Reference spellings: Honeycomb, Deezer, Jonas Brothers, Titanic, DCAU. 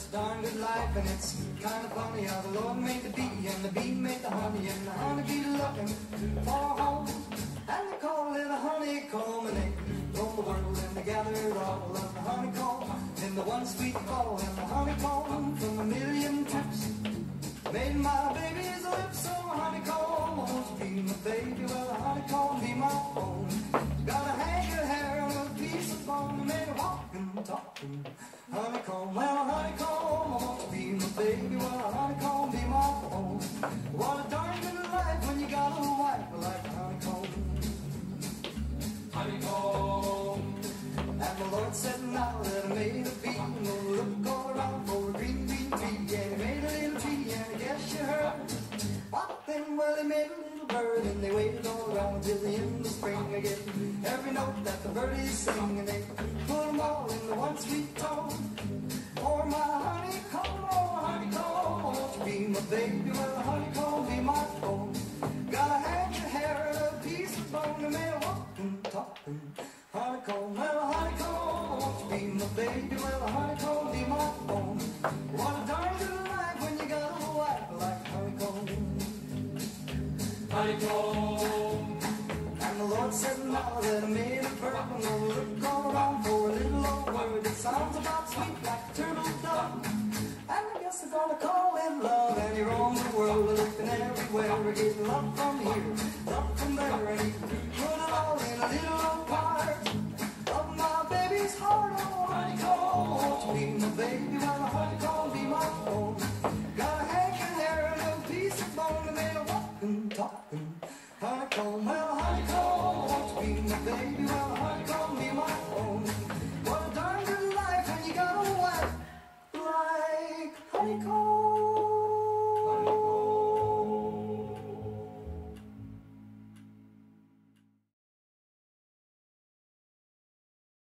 It's a darn good life and it's kind of funny how the Lord made the bee and the bee made the honey and the honeybee looking for home. And they call it a honeycomb and they roam the world and they gather it all up the honeycomb in the one sweet call and the honeycomb from a million trips made my baby's lips so honeycomb. Won't you be my baby? Well, a honeycomb be my own. Gotta hang your hair on a piece of bone, made a walking, talking honeycomb. Well, a honeycomb, I want to be my baby. Well, a honeycomb be my own. What a darn good life when you got a wife like a honeycomb. Honeycomb. And the Lord said, now that I made a bee, no look all around for a green, green tree. And He made a little tree, and I guess you heard. But then, well, He made a little bird, and they waited all around till the end of spring again. Every note that the birdies sing, and they put them all in the one sweet tone. For my honeycomb, oh honeycomb, won't you be my baby? Well, a honeycomb be my own. Gotta have your hair and a piece of bone, and may I walk and talk and honeycomb. Well, a honeycomb, won't you be my baby? Well, a honeycomb be my own. What a darn good life when you got a wife like honeycomb. Honeycomb. And the Lord said, now that I made a purple, no look all around for a little old word that sounds about sweet like a turtle dove. And I guess I'm gonna call it love. And you're on the world, we're looking everywhere. We're getting love from here, love from there, and you put it all in a little